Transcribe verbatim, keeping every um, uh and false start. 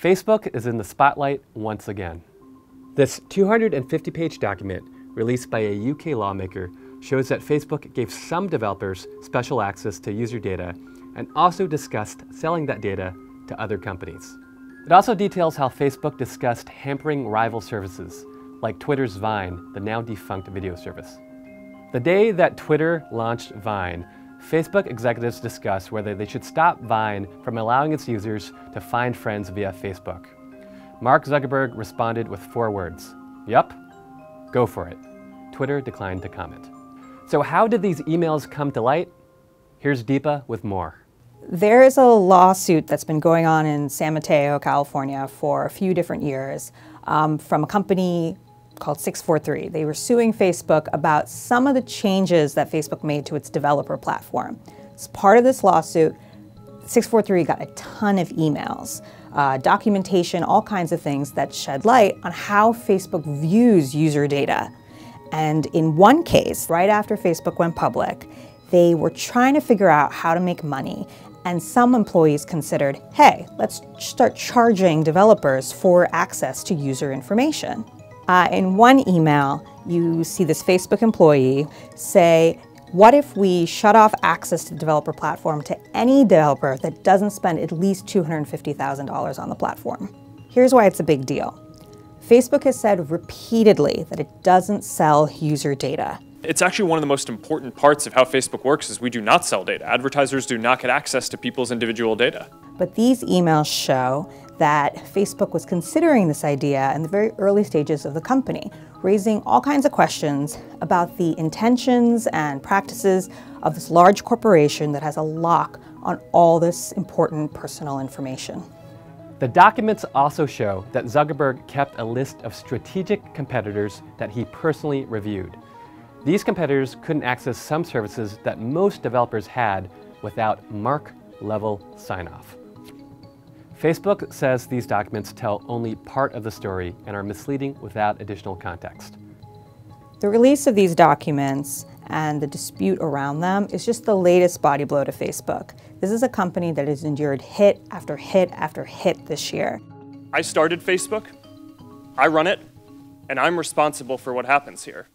Facebook is in the spotlight once again. This two hundred fifty page document released by a U K lawmaker shows that Facebook gave some developers special access to user data and also discussed selling that data to other companies. It also details how Facebook discussed hampering rival services, like Twitter's Vine, the now defunct video service. The day that Twitter launched Vine, Facebook executives discussed whether they should stop Vine from allowing its users to find friends via Facebook. Mark Zuckerberg responded with four words, "Yup, go for it." Twitter declined to comment. So how did these emails come to light? Here's Deepa with more. There is a lawsuit that's been going on in San Mateo, California for a few different years um, from a company called six four three. They were suing Facebook about some of the changes that Facebook made to its developer platform. As part of this lawsuit, six four three got a ton of emails, uh, documentation, all kinds of things that shed light on how Facebook views user data. And in one case, right after Facebook went public, they were trying to figure out how to make money. And some employees considered, hey, let's start charging developers for access to user information. Uh, in one email, you see this Facebook employee say, what if we shut off access to the developer platform to any developer that doesn't spend at least two hundred fifty thousand dollars on the platform? Here's why it's a big deal. Facebook has said repeatedly that it doesn't sell user data. It's actually one of the most important parts of how Facebook works is we do not sell data. Advertisers do not get access to people's individual data. But these emails show that Facebook was considering this idea in the very early stages of the company, raising all kinds of questions about the intentions and practices of this large corporation that has a lock on all this important personal information. The documents also show that Zuckerberg kept a list of strategic competitors that he personally reviewed. These competitors couldn't access some services that most developers had without Mark-level sign-off. Facebook says these documents tell only part of the story and are misleading without additional context. The release of these documents and the dispute around them is just the latest body blow to Facebook. This is a company that has endured hit after hit after hit this year. I started Facebook, I run it, and I'm responsible for what happens here.